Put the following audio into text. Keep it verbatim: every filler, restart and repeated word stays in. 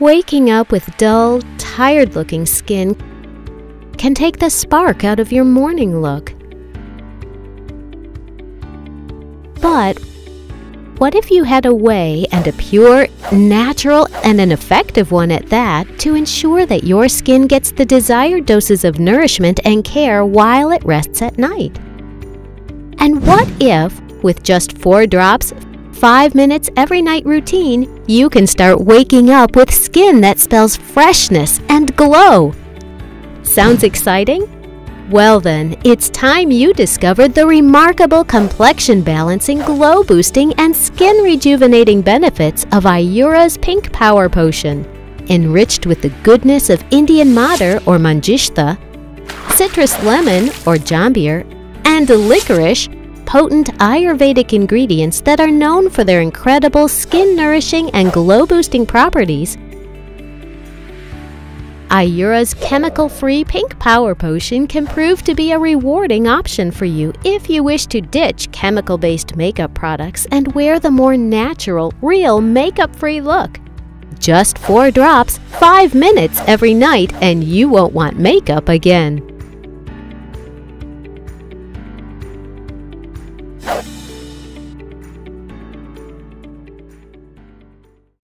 Waking up with dull, tired-looking skin can take the spark out of your morning look. But what if you had a way, and a pure, natural, and an effective one at that, to ensure that your skin gets the desired doses of nourishment and care while it rests at night? And what if, with just four drops, five minutes every night routine, you can start waking up with skin that spells freshness and glow? Sounds exciting? Well then, it's time you discovered the remarkable complexion balancing, glow boosting, and skin rejuvenating benefits of iYURA's Pink Power Potion. Enriched with the goodness of Indian madar or Manjishtha, citrus lemon or Jambir, and licorice, potent Ayurvedic ingredients that are known for their incredible skin-nourishing and glow-boosting properties, iYURA's chemical-free Pink Power Potion can prove to be a rewarding option for you if you wish to ditch chemical-based makeup products and wear the more natural, real, makeup-free look. Just four drops, five minutes every night, and you won't want makeup again.